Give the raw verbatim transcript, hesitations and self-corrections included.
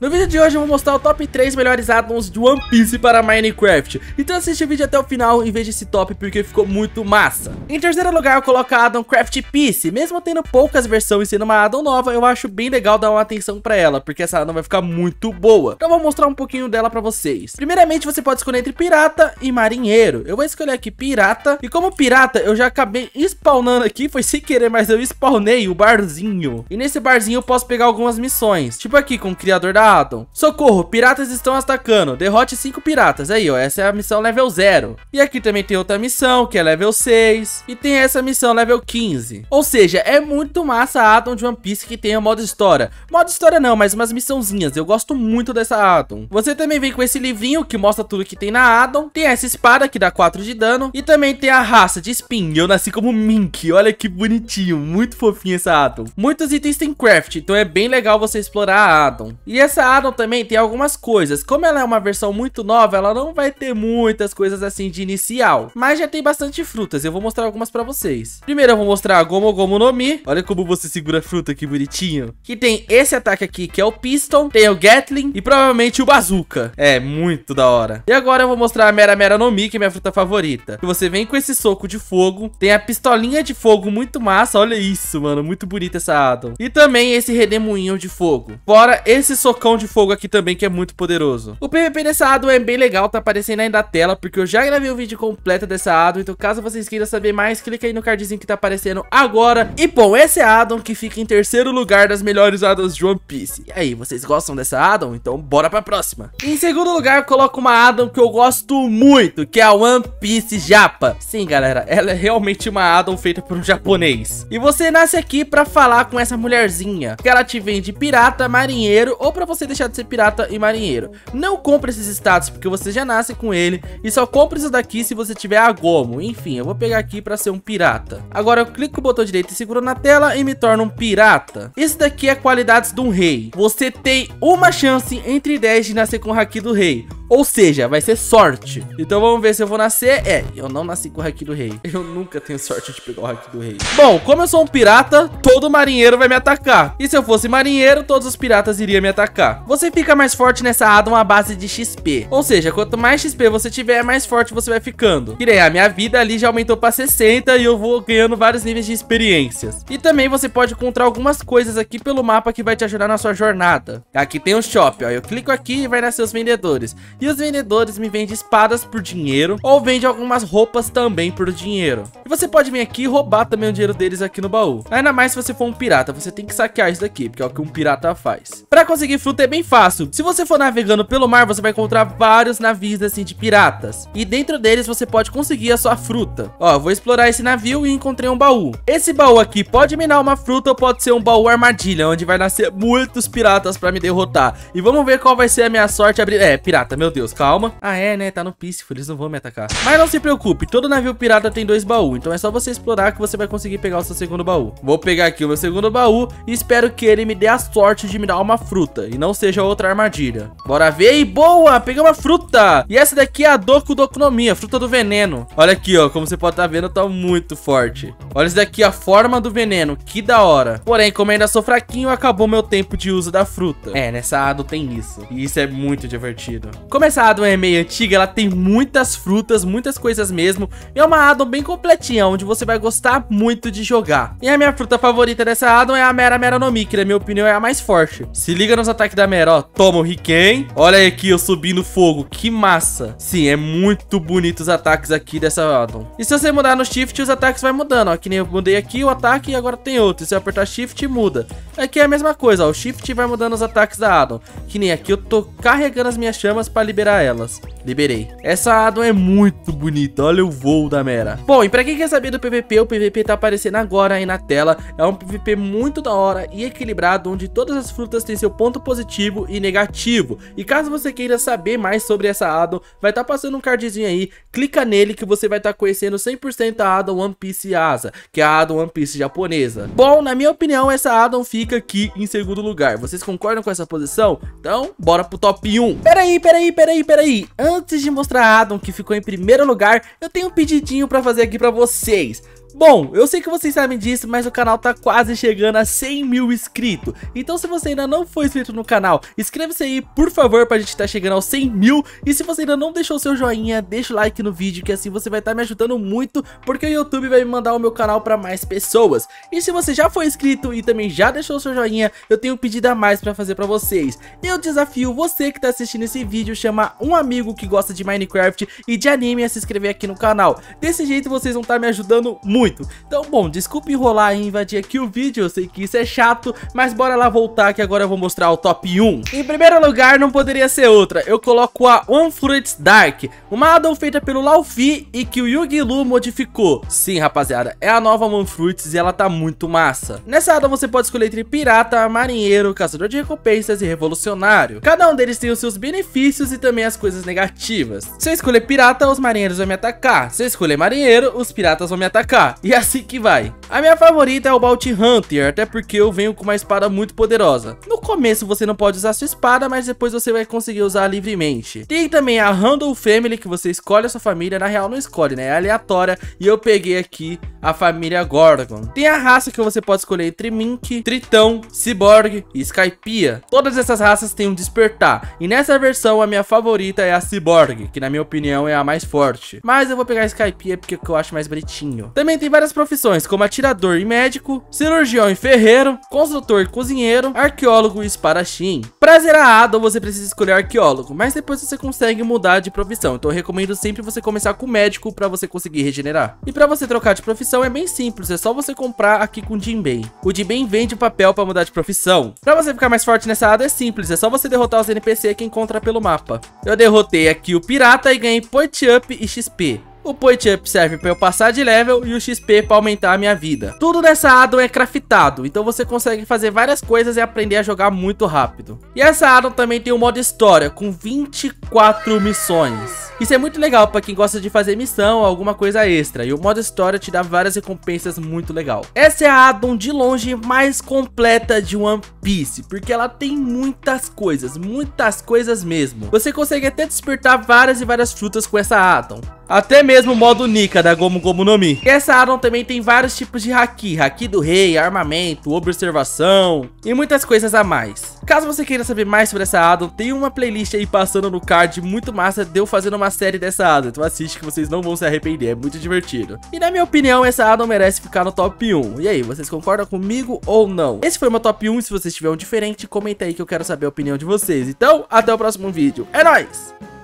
No vídeo de hoje eu vou mostrar o top três melhores addons de One Piece para Minecraft. Então assiste o vídeo até o final e veja esse top porque ficou muito massa. Em terceiro lugar eu coloco a addon Craft Piece. Mesmo tendo poucas versões e sendo uma addon nova, eu acho bem legal dar uma atenção pra ela, porque essa addon vai ficar muito boa. Então eu vou mostrar um pouquinho dela pra vocês. Primeiramente você pode escolher entre pirata e marinheiro. Eu vou escolher aqui pirata. E como pirata eu já acabei spawnando aqui, foi sem querer, mas eu spawnei o barzinho. E nesse barzinho eu posso pegar algumas missões. Tipo aqui com o criador da addon. Socorro, piratas estão atacando. Derrote cinco piratas. Aí, ó, essa é a missão level zero. E aqui também tem outra missão, que é level seis. E tem essa missão level quinze. Ou seja, é muito massa a addon de One Piece que tem o modo história. Modo história não, mas umas missãozinhas. Eu gosto muito dessa addon. Você também vem com esse livrinho que mostra tudo que tem na addon. Tem essa espada que dá quatro de dano. E também tem a raça de Spin. Eu nasci como Mink. Olha que bonitinho. Muito fofinho essa addon. Muitos itens tem craft, então é bem legal você explorar a addon. E essa Essa addon também tem algumas coisas. Como ela é uma versão muito nova, ela não vai ter muitas coisas assim de inicial, mas já tem bastante frutas. Eu vou mostrar algumas pra vocês. Primeiro eu vou mostrar a Gomu Gomu no Mi. Olha como você segura a fruta, que bonitinho. Que tem esse ataque aqui, que é o Piston. Tem o Gatling e provavelmente o Bazooka. É, muito da hora. E agora eu vou mostrar a Mera Mera no Mi, que é minha fruta favorita. Você vem com esse soco de fogo. Tem a pistolinha de fogo, muito massa. Olha isso, mano, muito bonita essa addon. E também esse redemoinho de fogo. Fora esse socão de fogo aqui também, que é muito poderoso. O P V P dessa addon é bem legal, tá aparecendo aí na tela, porque eu já gravei o vídeo completo dessa addon, então caso vocês queiram saber mais, clica aí no cardzinho que tá aparecendo agora. E bom, essa é a addon que fica em terceiro lugar das melhores addons de One Piece. E aí, vocês gostam dessa addon? Então bora pra próxima. Em segundo lugar, eu coloco uma addon que eu gosto muito, que é a One Piece Japa. Sim, galera, ela é realmente uma addon feita por um japonês. E você nasce aqui pra falar com essa mulherzinha, que ela te vende pirata, marinheiro, ou pra você você deixar de ser pirata e marinheiro. Não compre esses status porque você já nasce com ele, e só compre isso daqui se você tiver a Gomu. Enfim, eu vou pegar aqui pra ser um pirata. Agora eu clico com o botão direito e seguro na tela e me torno um pirata. Isso daqui é qualidades de um rei. Você tem uma chance entre dez de nascer com o haki do rei. Ou seja, vai ser sorte. Então vamos ver se eu vou nascer. É, eu não nasci com o haki do rei. Eu nunca tenho sorte de pegar o haki do rei. Bom, como eu sou um pirata, todo marinheiro vai me atacar. E se eu fosse marinheiro, todos os piratas iriam me atacar. Você fica mais forte nessa addon à base de X P. Ou seja, quanto mais X P você tiver, mais forte você vai ficando. Tirei a minha vida ali, já aumentou pra sessenta e eu vou ganhando vários níveis de experiências. E também você pode encontrar algumas coisas aqui pelo mapa que vai te ajudar na sua jornada. Aqui tem um shopping, ó. Eu clico aqui e vai nascer os vendedores. E os vendedores me vendem espadas por dinheiro, ou vende algumas roupas também por dinheiro. E você pode vir aqui e roubar também o dinheiro deles aqui no baú. Ainda mais se você for um pirata, você tem que saquear isso daqui, porque é o que um pirata faz. Pra conseguir fruta é bem fácil. Se você for navegando pelo mar, você vai encontrar vários navios assim de piratas. E dentro deles você pode conseguir a sua fruta. Ó, eu vou explorar esse navio e encontrei um baú. Esse baú aqui pode minar uma fruta ou pode ser um baú armadilha, onde vai nascer muitos piratas pra me derrotar. E vamos ver qual vai ser a minha sorte abrir... É, pirata, meu Meu Deus, calma. Ah, é, né? Tá no pícifo, eles não vão me atacar. Mas não se preocupe, todo navio pirata tem dois baús, então é só você explorar que você vai conseguir pegar o seu segundo baú. Vou pegar aqui o meu segundo baú e espero que ele me dê a sorte de me dar uma fruta e não seja outra armadilha. Bora ver. E boa! Peguei uma fruta! E essa daqui é a Doku Doku no Mi, a fruta do veneno. Olha aqui, ó, como você pode estar vendo, tá muito forte. Olha isso daqui, a forma do veneno, que da hora. Porém, como ainda sou fraquinho, acabou meu tempo de uso da fruta. É, nessa addon tem isso. E isso é muito divertido. Como essa addon é meio antiga, ela tem muitas frutas, muitas coisas mesmo. E é uma addon bem completinha, onde você vai gostar muito de jogar. E a minha fruta favorita dessa addon é a Mera Mera no Mi, que na minha opinião é a mais forte. Se liga nos ataques da Mera, ó. Toma o Riken. Olha aqui, eu subindo fogo. Que massa. Sim, é muito bonito os ataques aqui dessa addon. E se você mudar no Shift, os ataques vai mudando, ó. Que nem eu mudei aqui o ataque e agora tem outro. Se eu apertar Shift, muda. Aqui é a mesma coisa, ó. O Shift vai mudando os ataques da addon. Que nem aqui eu tô carregando as minhas chamas pra liberar elas. Liberei. Essa addon é muito bonita. Olha o voo da Mera. Bom, e pra quem quer saber do P V P, o P V P tá aparecendo agora aí na tela. É um P V P muito da hora e equilibrado, onde todas as frutas têm seu ponto positivo e negativo. E caso você queira saber mais sobre essa addon, vai tá passando um cardzinho aí. Clica nele que você vai tá conhecendo cem por cento a addon One Piece Asa, que é a addon One Piece japonesa. Bom, na minha opinião, essa addon fica aqui em segundo lugar. Vocês concordam com essa posição? Então, bora pro top um. Peraí, peraí, Peraí, peraí, antes de mostrar a addon que ficou em primeiro lugar, eu tenho um pedidinho pra fazer aqui pra vocês. Bom, eu sei que vocês sabem disso, mas o canal tá quase chegando a cem mil inscritos. Então se você ainda não foi inscrito no canal, inscreva-se aí, por favor, pra gente tá chegando aos cem mil. E se você ainda não deixou o seu joinha, deixa o like no vídeo, que assim você vai estar tá me ajudando muito, porque o YouTube vai me mandar o meu canal pra mais pessoas. E se você já foi inscrito e também já deixou o seu joinha, eu tenho um pedido a mais pra fazer pra vocês. Eu desafio você que tá assistindo esse vídeo, chamar um amigo que gosta de Minecraft e de anime a se inscrever aqui no canal. Desse jeito vocês vão estar tá me ajudando muito. Então, bom, desculpa enrolar e invadir aqui o vídeo, eu sei que isso é chato, mas bora lá voltar que agora eu vou mostrar o top um. Em primeiro lugar, não poderia ser outra, eu coloco a One Fruits Dark, uma addon feita pelo Laufi e que o Yugi Lu modificou. Sim, rapaziada, é a nova One Fruits e ela tá muito massa. Nessa addon você pode escolher entre pirata, marinheiro, caçador de recompensas e revolucionário. Cada um deles tem os seus benefícios e também as coisas negativas. Se eu escolher pirata, os marinheiros vão me atacar. Se eu escolher marinheiro, os piratas vão me atacar. E assim que vai. A minha favorita é o Bounty Hunter, até porque eu venho com uma espada muito poderosa. No começo você não pode usar sua espada, mas depois você vai conseguir usar livremente. Tem também a Randall Family, que você escolhe a sua família, na real não escolhe, né, é aleatória. E eu peguei aqui a família Gorgon. Tem a raça que você pode escolher entre Mink, Tritão, Cyborg e Skypia. Todas essas raças têm um despertar, e nessa versão a minha favorita é a Cyborg, que na minha opinião é a mais forte, mas eu vou pegar a Skypia porque eu acho mais bonitinho. Também tem várias profissões, como atirador e médico, cirurgião e ferreiro, construtor e cozinheiro, arqueólogo e espadachim. Pra zerar a addon você precisa escolher arqueólogo, mas depois você consegue mudar de profissão, então eu recomendo sempre você começar com médico pra você conseguir regenerar. E pra você trocar de profissão é bem simples, é só você comprar aqui com o Jinbei. O Jinbei vende o papel pra mudar de profissão. Pra você ficar mais forte nessa addon é simples, é só você derrotar os N P C que encontra pelo mapa. Eu derrotei aqui o pirata e ganhei point up e X P. O point up serve para eu passar de level e o X P para aumentar a minha vida. Tudo nessa addon é craftado, então você consegue fazer várias coisas e aprender a jogar muito rápido. E essa addon também tem um modo história com vinte e quatro missões. Isso é muito legal para quem gosta de fazer missão ou alguma coisa extra. E o modo história te dá várias recompensas muito legal. Essa é a addon de longe mais completa de One Piece, porque ela tem muitas coisas, muitas coisas mesmo. Você consegue até despertar várias e várias frutas com essa addon. Até mesmo o modo Nika da Gomu Gomu no Mi. Essa addon também tem vários tipos de haki. Haki do rei, armamento, observação e muitas coisas a mais. Caso você queira saber mais sobre essa addon, tem uma playlist aí passando no card muito massa de eu fazendo uma série dessa addon. Então assiste que vocês não vão se arrepender, é muito divertido. E na minha opinião, essa addon merece ficar no top um. E aí, vocês concordam comigo ou não? Esse foi o meu top um, se vocês tiverem um diferente, comenta aí que eu quero saber a opinião de vocês. Então, até o próximo vídeo. É nóis!